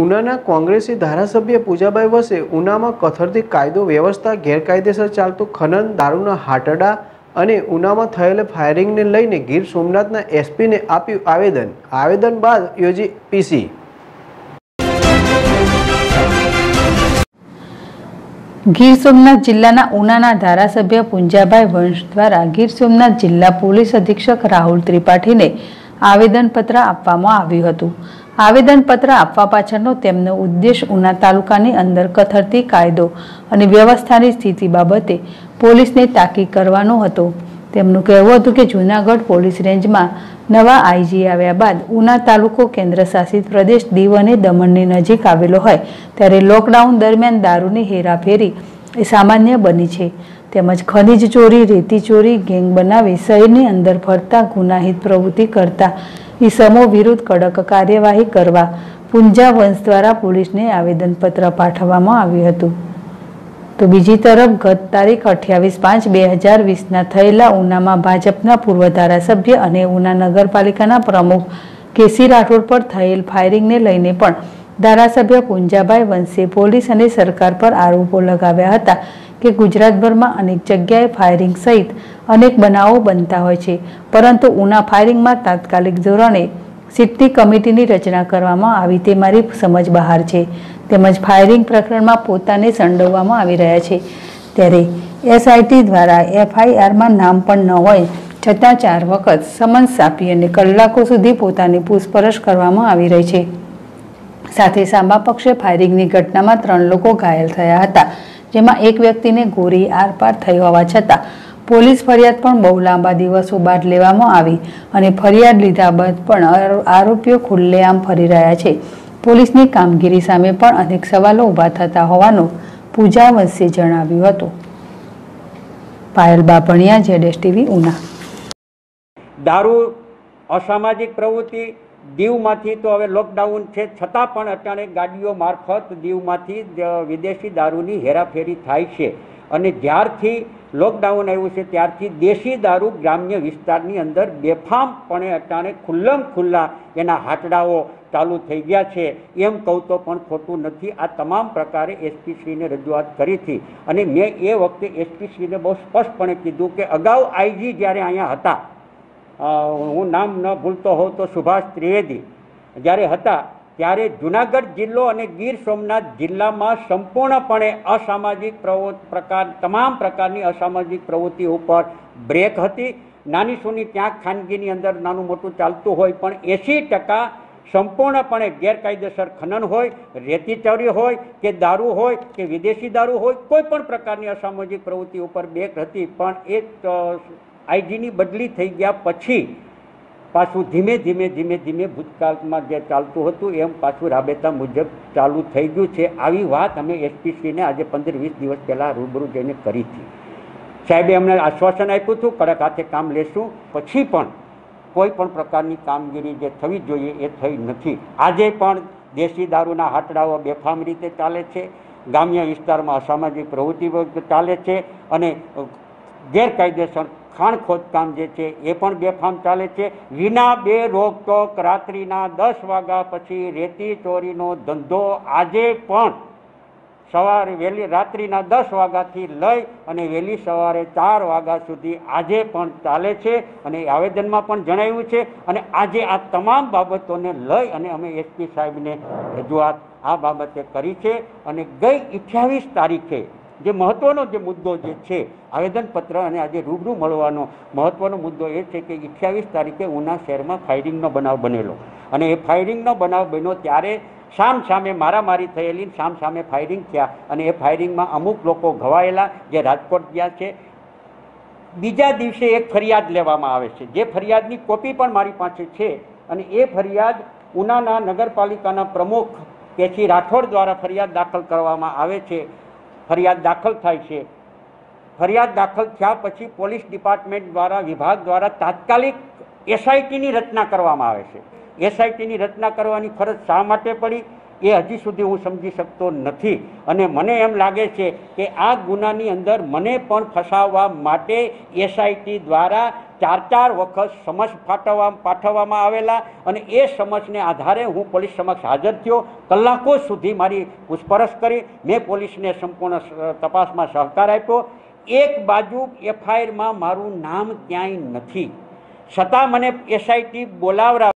ઉનાના કોંગ્રેસી ધારાસભ્ય પુંજાભાઈ વંસે ઉનામાં કથળતી કાયદો વ્યવસ્થા, ગેરકાયદેસર ચાલતું ખનન, દારૂના હાટડા અને ઉનામાં થયેલા ફાયરિંગને લઈને ગીર સોમનાથના એસપીને આપ્યું આવેદન। આવેદન બાદ યોજી પીસી। ગીર સોમનાથ જિલ્લાના ઉનાના ધારાસભ્ય પુંજાભાઈ વંસ દ્વારા ગીર સોમનાથ જિલ્લા પોલીસ અધિક્ષક રાહુલ ત્રિપાઠીને आवेदनपत्र आपवामां आव्युं हतुं। आवेदनपत्र आपवा पाछळनो तेमनो उद्देश उना तालुकानी अंदर कथळती कायदो अने व्यवस्थानी स्थिति बाबते पोलीसने ताकीद करवानो हतो। तेमनुं कहेवुं हतुं के जूनागढ़ पोलीस रेंजमां नवा आईजी आव्या बाद उना तालुको केन्द्रशासित प्रदेश दीव अने दमणनी नजीक आवेलो होय त्यारे लॉकडाउन दरमियान दारूनी हेराफेरी ए सामान्य बनी छे। તેમજ ખનીજ ચોરી, રેતી ચોરી, ગેંગ બનાવી શહેરની અંદર ફરતા ગુનાહિત પ્રવૃત્તિ કરતા ઈસમો વિરુદ્ધ કડક કાર્યવાહી કરવા પુંજા વંસ દ્વારા પોલીસને આવેદનપત્ર પાઠવવામાં આવ્યું હતું। તો બીજી તરફ ગત તારીખ 28/5/2020ના થયેલા ઉનામાં ભાજપના પૂર્વ ધારાસભ્ય અને ઉના નગરપાલિકાના પ્રમુખ કેસી રાઠોડ પર થયેલ ફાયરિંગને લઈને પણ ધારાસભ્ય પુંજાભાઈ વંસે પોલીસ અને સરકાર પર આરોપો લગાવ્યા હતા के गुजरातभर में अनेक जगह फायरिंग सहित अनेक बनावों बनता होय छे, परंतु उना फायरिंग में तात्कालिक धोरणे सिटी कमिटी की रचना करवामां आवी ते मारी समझ बहार छे। तेमज फायरिंग प्रकरण में पोताने संडोवामां आवी रह्या छे त्यारे एसआईटी द्वारा एफआईआर में नाम पण न होय छतां 4 वखत समन्स आपी अने कलाको सुधी पोतानी पूछपरछ करवामां आवी रही छे। साथे सामा पक्षे फायरिंगनी घटनामां 3 लोको घायल थया हता, जेमा एक व्यक्तिने गोरी आरपार थई होवा छतां पोलीस फरियाद पण बहु लांबा दिवसों बाद लेवामां आवी अने फरियाद लीधा बाद पण आरोपीओ खुल्लेआम फरी रह्या छे। पोलीसनी कामगीरी सामे पण अनेक सवालो ऊभा थता होवानुं पुंजा वंसे जणाव्युं हतुं। पायल बापणिया, जेडेस टीवी, उना। दारू असामाजिक प्रवृत्ति दीव मांथी तो हवे लॉकडाउन छे छतां पण अटाणे गाड़ीओ मार्फत दीव मांथी विदेशी दारूनी हेराफेरी थाय छे अने ज्यारथी लॉकडाउन आव्युं छे त्यारथी देशी दारू ग्राम्य विस्तारनी अंदर बेफामपणे अटाणे खुल्लम खुल्ला एना हाटडाओ चालू थई गया छे एम कहूं तो पण खोटुं नथी। आ तमाम प्रकारे एसपीसी ने रजूआत करी थी अने मैं ए वखते एसपीसी ने बहुत स्पष्टपणे कीधुं के अगाऊ आईजी ज्यारे अहींया हता, हूँ नाम न भूलतो हो तो सुभाष त्रिवेदी ज्यारे हता त्यारे जूनागढ़ जिल्लो अने गीर सोमनाथ जिल्ला में संपूर्णपणे असामाजिक तमाम प्रकारनी असामाजिक प्रवृत्ति पर ब्रेक हती। नानी सूनी त्यां खानगीनी अंदर नानुं मोटुं चालतुं होय पण 80% संपूर्णपणे गैरकायदेसर खनन होय, रेती चोरी होय के दारू होय के विदेशी दारू होय कोईपण प्रकारनी असामाजिक प्रवृत्ति पर ब्रेक हती। पण एक आईजीनी बदली थई गया पछी पाछुं धीमे धीमे धीमे धीमे भूतकाळमां जे चालतुं हतुं एम पाछुं राबेता मुजब चालू थई गयुं छे। आवी वात अमे एसपीसी ने आज 15-20 दिवस पहला रूबरू जईने करी थी। साहेबे अमने आश्वासन आप्युं हतुं कड़क हाथे काम लेशुं, पछी पण कोईपण प्रकारनी कामगीरी जे थवी जोईए ए थई नथी। आजे पण देशी दारूना हाटडाओ बेफाम रीते चाले छे, ग्राम्य विस्तारमां असामाजिक प्रवृत्ति चाले छे अने गैरकायदेसर खाण खोदकाम जे छे ए पण बेफाम चाले छे। विना बे रोकटोक रात्रिना 10 वाग्या पछी रेती चोरीनो धंधो आजे पण सवारे वेली रात्रिना 10 वाग्याथी लई अने वेली सवारे 4 वाग्या सुधी आजे पण चाले छे अने आवेदनमां पण जणाव्युं छे अने आजे आ तमाम बाबतोने लई अने अमे एसपी साहेबने रजूआत आ बाबते करी छे अने गई 28 तारीखे जे महत्वनो जे मुद्दो जे छे आवेदनपत्र अने आज रूबरू मळवानो महत्वनो मुद्दो ए छे के 28 तारीखे उना शहेरमां फायरिंगनो बनाव बनेलो अने ए फायरिंगनो बनाव बन्यो त्यारे सामसामे मारामारी थयेली, सामसामे फायरिंग थया अने ए फायरिंगमां अमुक लोको घवायेला जे राजकोट गया छे। बीजा दिवसे एक फरियाद लेवामां आवे छे जे फरियादनी कॉपी पण मारी पासे छे अने ए फरियाद उनाना नगरपालिकाना प्रमुख केसी राठोड द्वारा फरियाद दाखल करवामां आवे छे। फरियाद दाखल थाय छे, फरियाद दाखल थया पछी पोलीस डिपार्टमेंट द्वारा विभाग द्वारा तात्कालिक एसआईटी नी रचना करवामां आवे छे। एसआईटी नी रचना करवानी फरज शा माटे पड़ी ए हजी सुधी हूँ समझी सकतो नथी अने मने एम लागे छे के आ गुनानी अंदर मने पण फसावा माटे एसआईटी द्वारा 4-4 વખત સમક્ષ પાઠવવામાં આવેલા અને એ સમક્ષને આધારે હું પોલીસ સમક્ષ હાજર થયો, કલાકો સુધી મારી પૂછપરછ કરી, મેં પોલીસને સંપૂર્ણ તપાસમાં સહકાર આપ્યો। એક બાજુ એફઆઈઆરમાં મારું નામ ક્યાંય નથી, છતાં મને એસઆઈટી બોલાવરા